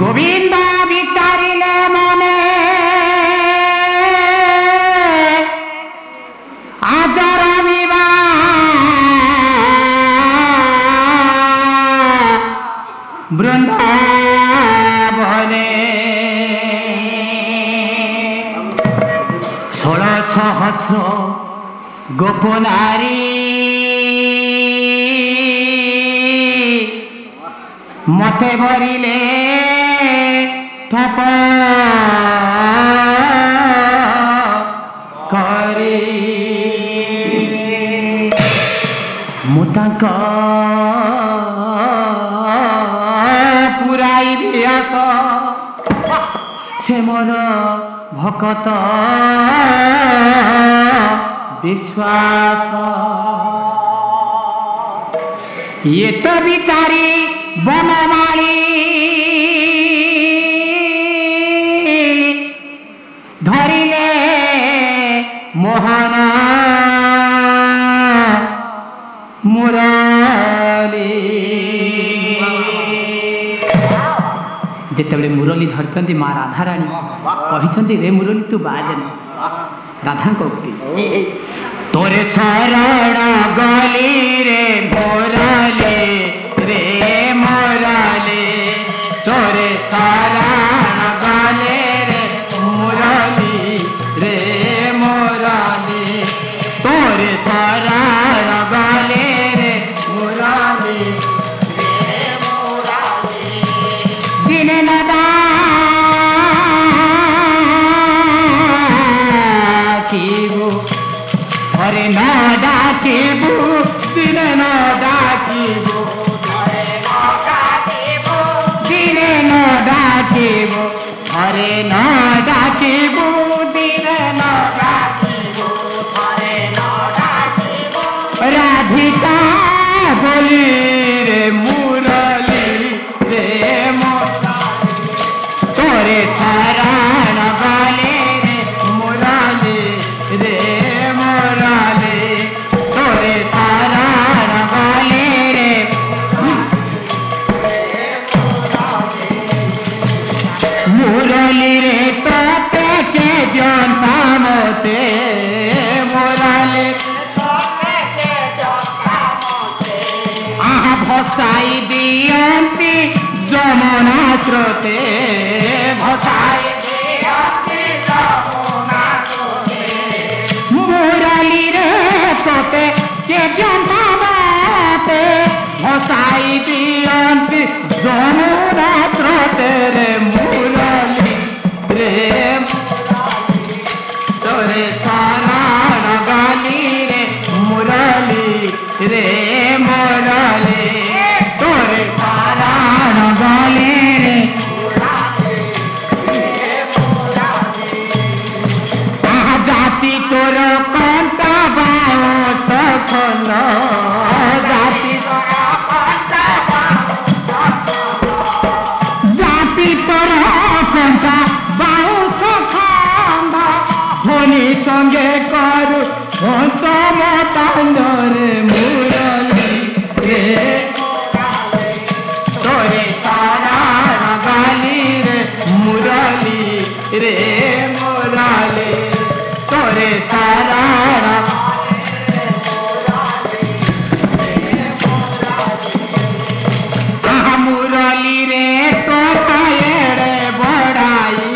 गोविंदा विचारिले मने आजर विवाह वृंदावने षोलो सहस्र गोपनारी मते भरिले तप करी मुतांक पुराई बियास से मोर भक्त विश्वास ये तो बिचारी बनमाली धरिले मोहना मुरली जिते बड़े मुरली धरती माँ राधा रानी कही रे मुरली तू बाजन राधा को तोरे शरण गली रे मुरली रे मुरली तोरे शरण गली रे मुरली रे मुरली तोरे शरण गली रे मुरली रे मुरली दिन नदा कीबू अरे ना डाकीबू दिन ना डाकीबू अरे ना डाकीबू दिन ना डाकीबू अरे ना डाकीबू राधिका बोली रे मुरली रे मुरली तोरे शरण गली रे मुरली रे मुरली तोरे शरण गली रे मुरली रे तोते के जनता मोते मुरली तोते के जनता मोते आहा भसाई दियंती जमुना स्रोते भसाई दियंती जमुना स्रोते मुरली रे तोते के जनता मोते भसाई दियंती जमुना स्रोते रे तोरे शरण गली रे मुरली रे मुरली तोरे शरण गली रे जाति तोर कंता बाँस खंड जाति संगे करू तम तंड रे मुरली रे तोरे शरण गली रे मुरली रे मुरली तोरे शरण मुरली रे तोताए रे बड़ाई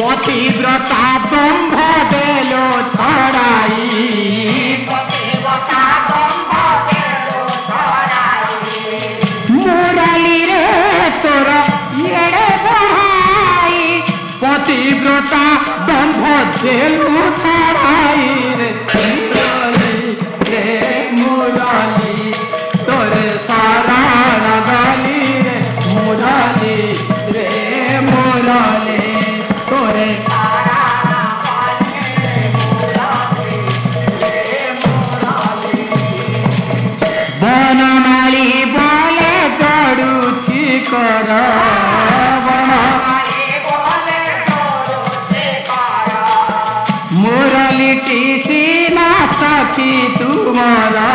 पतिव्रता दंभ देलो छड़ाई पतिव्रता दंभ देलो छड़ाई मुरली रे तोर येड़े बढ़ाई पतिव्रता दंभ देलो छड़ाई रे मुरली रे मुरली तोरे शरण गली रे मुरली रे मुरली बनमाली बोले दौड़ूची कर मुरली टीसी ना सखी तुमारा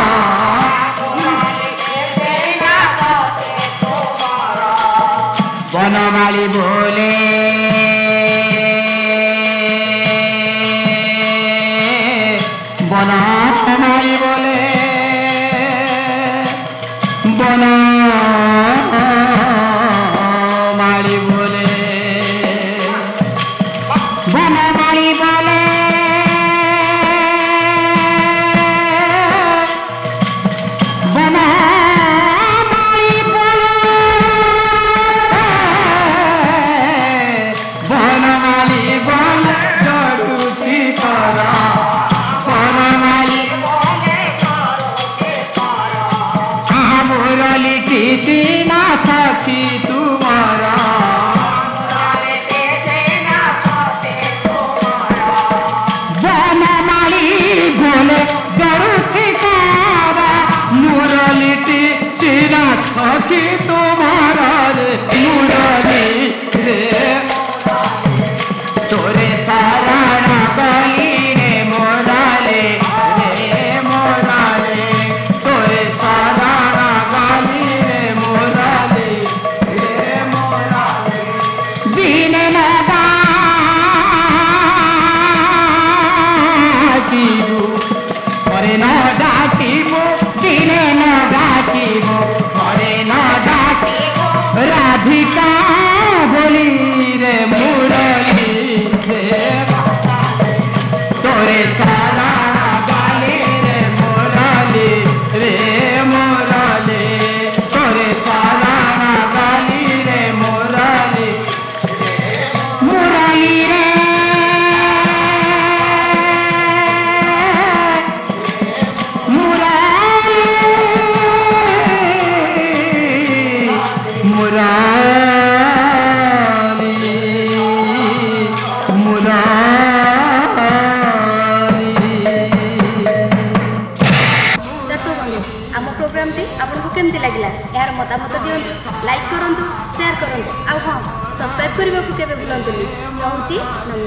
वाली बोले बनात वाली बोले बना माली बोले बना माली बोले बना कि तुम्हारा रे मुरली रे तोरे सारा ना कली रे मोराले रे मोराले तोरे सारा ना कली रे मोराले रे मोराले दिन ना डाकी हो तोरे ना डाकी हो दिन ना डाकी हो राधिका बोली रे मुरली रे तोरे सारा गाली रे मुरली रे मुरली तोरे सारा गाली रे मुरली मुरली रे यार मतामत दिखाँ लाइक करूँ सेयार करूँ आउ हाँ सब्सक्राइब करने को केवे भूलु नहीं।